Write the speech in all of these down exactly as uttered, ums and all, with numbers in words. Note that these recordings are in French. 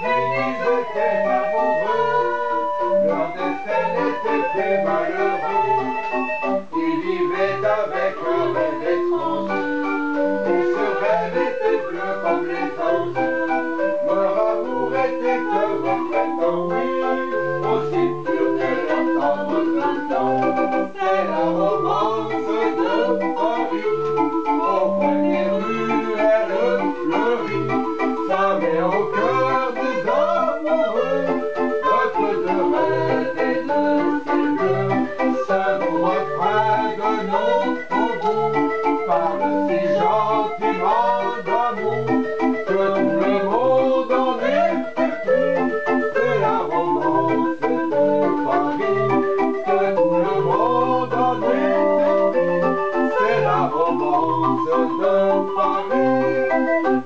plus étaient amoureux, leur destin était très malheureux. Ils vivaient avec un rêve étrange, et ce rêve était bleu comme les anges. Leur amour était comme un printemps, oui, aussi pur que leur tendre printemps. C'est la romance de Paris, au coin des rues, elle fleurit. Ça met au cœur des amoureux peuple de rêve et de ses bleus. Ça nous reprend de nos tombeaux, parle si gentiment d'amour que tout le monde en est ému. C'est la romance de Paris, que tout le monde en est ému. C'est la romance de Paris.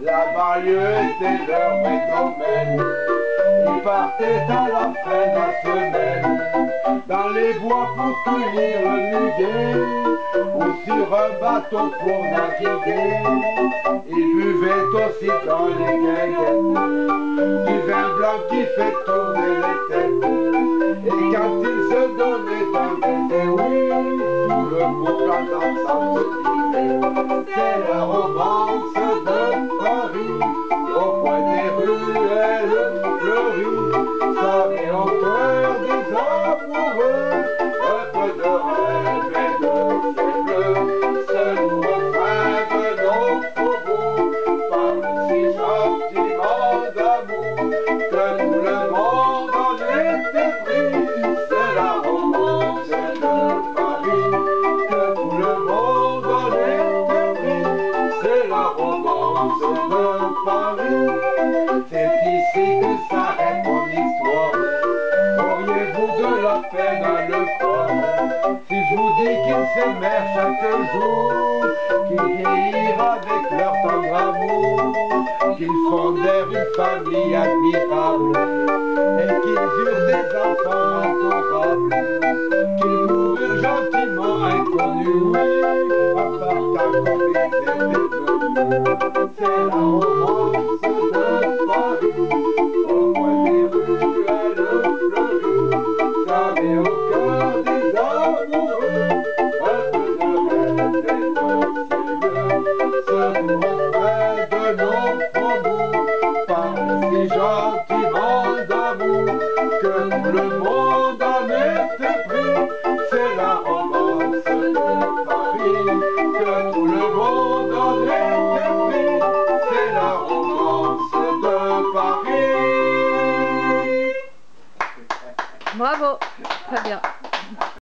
Là-bas, lieu était leur domaine. Ils partaient à la fin de la semaine dans les bois pour cueillir le muguet, ou sur un bateau pour naviguer. Ils buvaient aussi dans les guinguettes du vin blanc qui fait tourner les têtes. Et quand ils se donnaient un baiser, oui, tout le couple ensemble se disait, c'est la romance de Paris. Au coin des ruelles fleuries, ça met au cœur des amoureux un peu de rêve et de ses bleus. Ce nouveau train de nos faubourgs parle si gentiment d'amour que tout le monde en est épris. C'est la romance de Paris, que tout le monde en est épris. C'est la romance de Paris. C'est ici que s'arrête mon histoire. Auriez-vous de la peine à le croire si je vous dis qu'ils s'aimèrent chaque jour, qu'ils vieillirent avec leur tendre amour, qu'ils fondèrent une famille admirable et qu'ils eurent des enfants adorables, qu'ils moururent gentiment inconnus, oui, en partant comme ils étaient venus. C'est la romance de Paris, au coin des rues à l'eau fleurie, ça met au cœur des amoureux un peu de rêve et de ses bleus. Ce nouveau frère de nos faubourgs parle si gentiment d'amour que tout le monde en est épris. C'est la romance de Paris, que tout le monde en est épris. C'est la romance de Paris. Bravo, très bien.